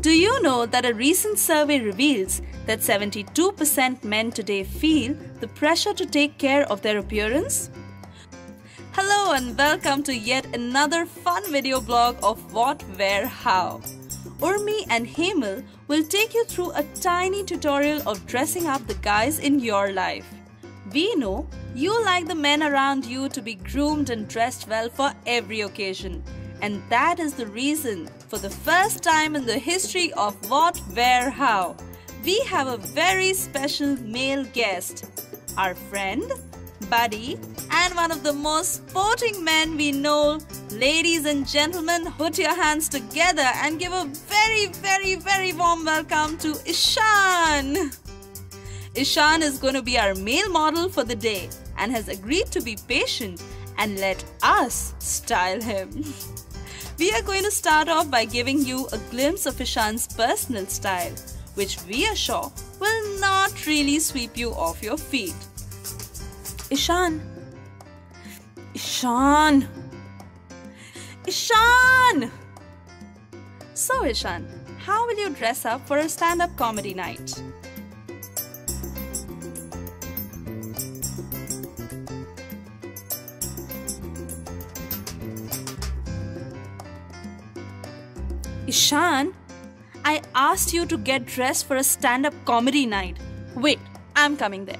Do you know that a recent survey reveals that 72% men today feel the pressure to take care of their appearance? Hello and welcome to yet another fun video blog of What Wear How. Urmi and Hemal will take you through a tiny tutorial of dressing up the guys in your life. We know you like the men around you to be groomed and dressed well for every occasion. And that is the reason, for the first time in the history of What Wear How, we have a very special male guest, our friend, buddy, and one of the most sporting men we know. Ladies and gentlemen, put your hands together and give a very warm welcome to Ishaan. Ishaan is going to be our male model for the day and has agreed to be patient and let us style him. We are going to start off by giving you a glimpse of Ishaan's personal style, which we are sure will not really sweep you off your feet. Ishaan! Ishaan! Ishaan! So Ishaan, how will you dress up for a stand-up comedy night? Ishaan, I asked you to get dressed for a stand-up comedy night. Wait, I'm coming there.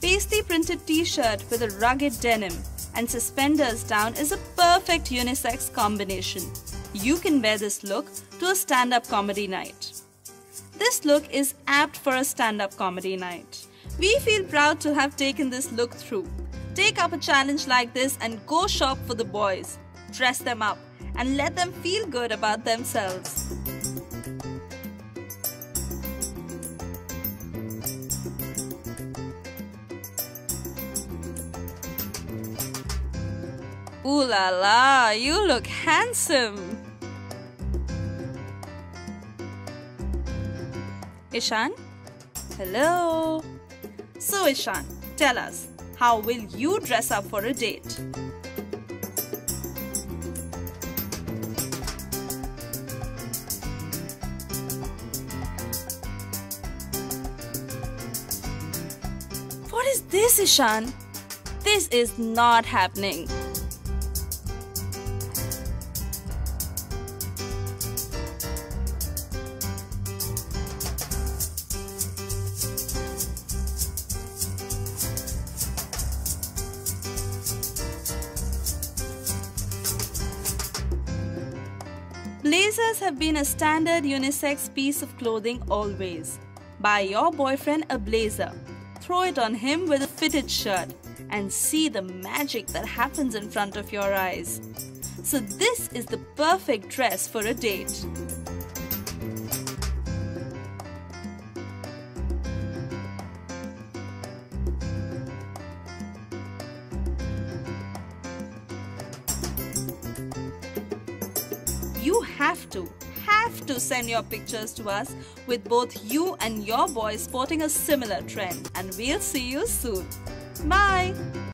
Paisley printed t-shirt with a rugged denim and suspenders down is a perfect unisex combination. You can wear this look to a stand-up comedy night. This look is apt for a stand-up comedy night. We feel proud to have taken this look through. Take up a challenge like this and go shop for the boys. Dress them up and let them feel good about themselves. Ooh la la, you look handsome! Ishaan? Hello! So Ishaan, tell us, how will you dress up for a date? What is this, Ishaan? This is not happening! Blazers have been a standard unisex piece of clothing always. Buy your boyfriend a blazer, throw it on him with a fitted shirt, and see the magic that happens in front of your eyes. So this is the perfect dress for a date. You have to send your pictures to us with both you and your boy sporting a similar trend. And we'll see you soon. Bye!